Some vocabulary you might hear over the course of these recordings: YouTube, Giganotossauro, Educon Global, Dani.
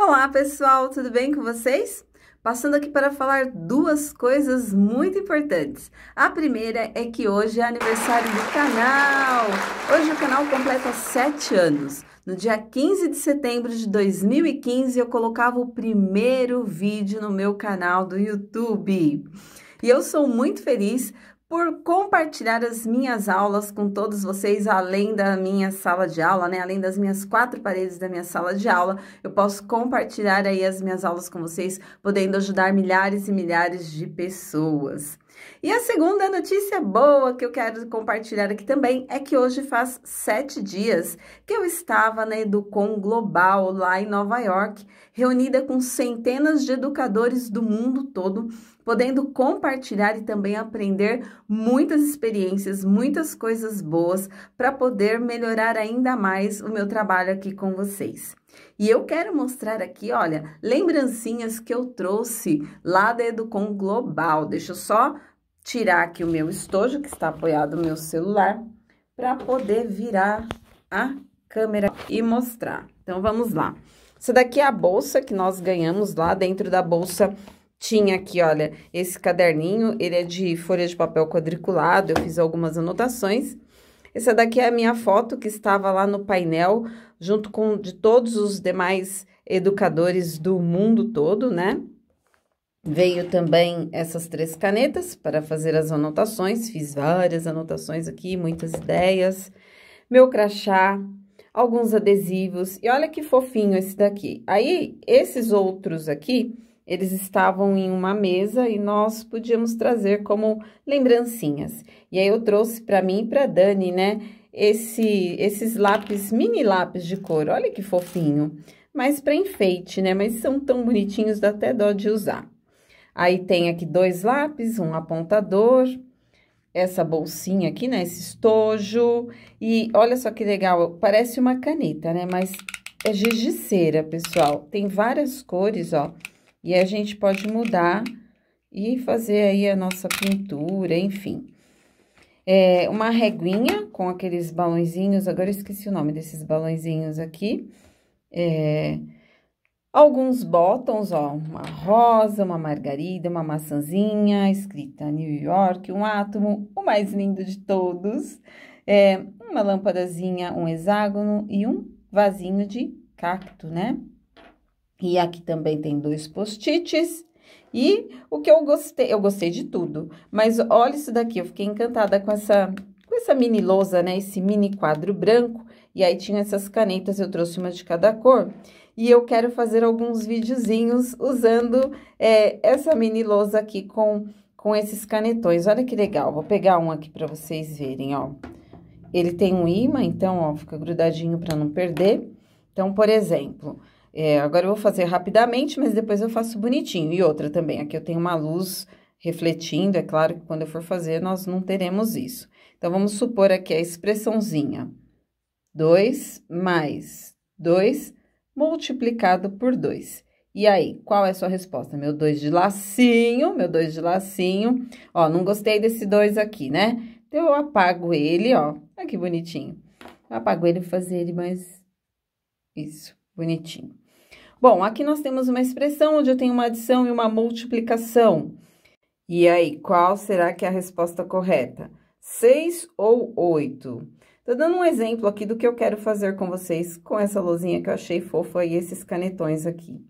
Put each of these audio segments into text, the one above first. Olá pessoal, tudo bem com vocês? Passando aqui para falar duas coisas muito importantes. A primeira é que hoje é aniversário do canal. Hoje o canal completa 7 anos. No dia 15 de setembro de 2015 eu colocava o primeiro vídeo no meu canal do YouTube. E eu sou muito feliz por compartilhar as minhas aulas com todos vocês, além da minha sala de aula, né? Além das minhas 4 paredes da minha sala de aula, eu posso compartilhar aí as minhas aulas com vocês, podendo ajudar milhares e milhares de pessoas. E a segunda notícia boa que eu quero compartilhar aqui também é que hoje faz 7 dias que eu estava na Educon Global, lá em Nova York, reunida com centenas de educadores do mundo todo, podendo compartilhar e também aprender muitas experiências, muitas coisas boas para poder melhorar ainda mais o meu trabalho aqui com vocês. E eu quero mostrar aqui, olha, lembrancinhas que eu trouxe lá da Educon Global. Deixa eu só tirar aqui o meu estojo, que está apoiado no meu celular, para poder virar a câmera e mostrar. Então, vamos lá. Essa daqui é a bolsa que nós ganhamos lá. Dentro da bolsa tinha aqui, olha, esse caderninho. Ele é de folha de papel quadriculado, eu fiz algumas anotações. Essa daqui é a minha foto que estava lá no painel, junto com de todos os demais educadores do mundo todo, né? Veio também essas 3 canetas para fazer as anotações, fiz várias anotações aqui, muitas ideias. Meu crachá, alguns adesivos, e olha que fofinho esse daqui. Aí, esses outros aqui, eles estavam em uma mesa e nós podíamos trazer como lembrancinhas. E aí, eu trouxe para mim e para Dani, né, esses lápis, mini lápis de cor, olha que fofinho. Mas para enfeite, né, mas são tão bonitinhos, dá até dó de usar. Aí, tem aqui 2 lápis, um apontador, essa bolsinha aqui, né, esse estojo. E olha só que legal, parece uma caneta, né, mas é gigiceira, pessoal. Tem várias cores, ó. E a gente pode mudar e fazer aí a nossa pintura, enfim. É uma reguinha com aqueles balãozinhos, agora eu esqueci o nome desses balãozinhos aqui. Alguns botões, ó, uma rosa, uma margarida, uma maçãzinha, escrita New York, um átomo, o mais lindo de todos. Uma lâmpadazinha, um hexágono e um vasinho de cacto, né? E aqui também tem 2 post-its, e o que eu gostei de tudo, mas olha isso daqui, eu fiquei encantada com essa mini lousa, né, esse mini quadro branco, e aí tinha essas canetas, eu trouxe uma de cada cor, e eu quero fazer alguns videozinhos usando essa mini lousa aqui com esses canetões, olha que legal, vou pegar um aqui para vocês verem, ó, ele tem um ímã, então, ó, fica grudadinho para não perder, então, por exemplo... agora eu vou fazer rapidamente, mas depois eu faço bonitinho. E outra também, aqui eu tenho uma luz refletindo, é claro que quando eu for fazer nós não teremos isso. Então, vamos supor aqui a expressãozinha. 2 mais 2 multiplicado por 2. E aí, qual é a sua resposta? Meu 2 de lacinho, meu 2 de lacinho. Ó, não gostei desse 2 aqui, né? Então, eu apago ele, ó. Olha que bonitinho. Eu apago ele pra fazer ele mais... Isso. Bonitinho. Bom, aqui nós temos uma expressão onde eu tenho uma adição e uma multiplicação. E aí, qual será que é a resposta correta? 6 ou 8? Tô dando um exemplo aqui do que eu quero fazer com vocês com essa lousinha que eu achei fofa e esses canetões aqui.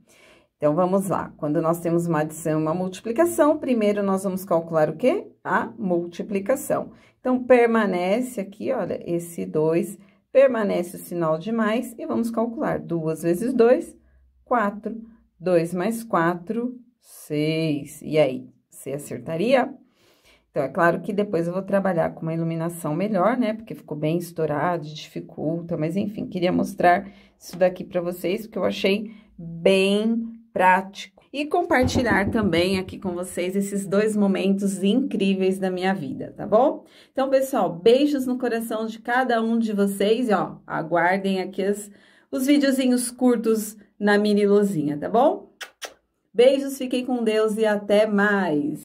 Então, vamos lá. Quando nós temos uma adição e uma multiplicação, primeiro nós vamos calcular o quê? A multiplicação. Então, permanece aqui, olha, esse 2... Permanece o sinal de mais e vamos calcular. 2 vezes 2, 4. 2 mais 4, 6. E aí, você acertaria? Então, é claro que depois eu vou trabalhar com uma iluminação melhor, né? Porque ficou bem estourado, dificulta, mas enfim, queria mostrar isso daqui para vocês, porque eu achei bem prático. E compartilhar também aqui com vocês esses 2 momentos incríveis da minha vida, tá bom? Então, pessoal, beijos no coração de cada um de vocês e, ó, aguardem aqui os videozinhos curtos na mini luzinha, tá bom? Beijos, fiquem com Deus e até mais!